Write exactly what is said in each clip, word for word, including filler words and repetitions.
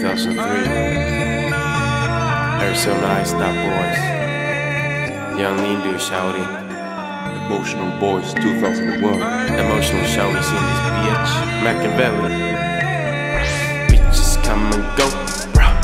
two thousand three. They're so nice, that boys. Yung Leandoer shouty. Emotional Boys two thousand one. Emotional shouties in this bitch. Makaveli. Bitches come and go, bruh.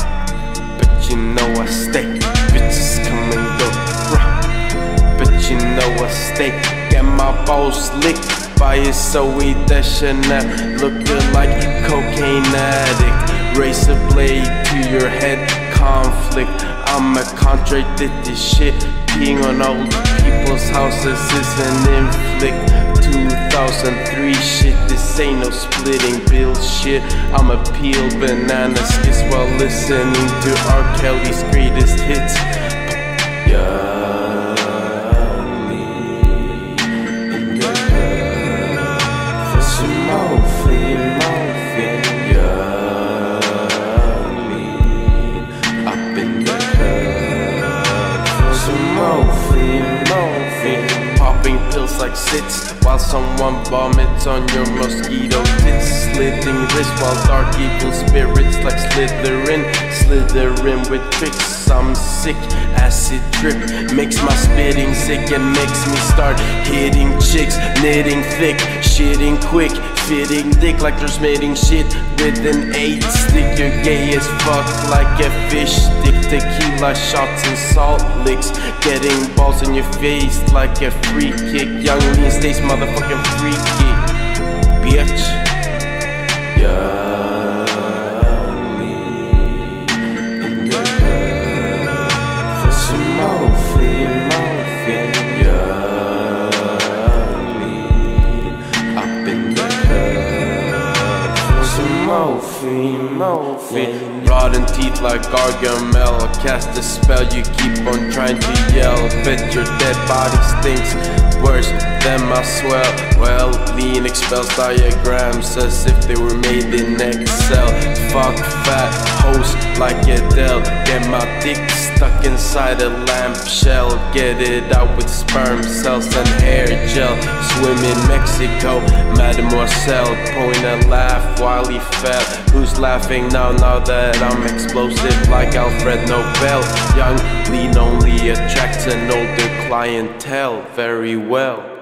But you know I stay. Bitches come and go, bruh. But you know I stay. Get my balls licked by it, so eat that Chanel. Looking like cocaine addict. Raise a blade to your head, conflict. I'm a contradicted this shit. Peeing on old people's houses is an inflict. Two thousand three shit, this ain't no splitting bill shit. I'm a peel banana skits while listening to R. Kelly's greatest hits. Yeah. Popping pills like sits while someone vomits on your mosquito tits. Slitting wrists while dark evil spirits like Slytherin. Slytherin with tricks, I'm sick, acid drip makes my spitting sick and makes me start hitting chicks. Knitting thick, shitting quick, fitting dick like they're smitting shit with an eight stick. You're gay as fuck like a fish stick. Tequila shots and salt licks, getting balls in your face like a free kick. Young Lean stays motherfucking free kick, bitch. Young Lean in the club for some more fleeing. Young Lean up in the club for some more fleeing. Rotten teeth like Gargamel, cast a spell, you keep on trying to yell. Bet your dead body stinks worse than my swell. Well, Lean expels diagrams as if they were made in Excel. Fuck fat hoes like Adele. Get my dick stuck inside a lamp shell. Get it out with sperm cells and hair gel. Swim in Mexico, mademoiselle. Point and laugh while he fell. Who's laughing now, now that I'm explosive like Alfred Nobel? Young Lean only attracts an older clientele very well.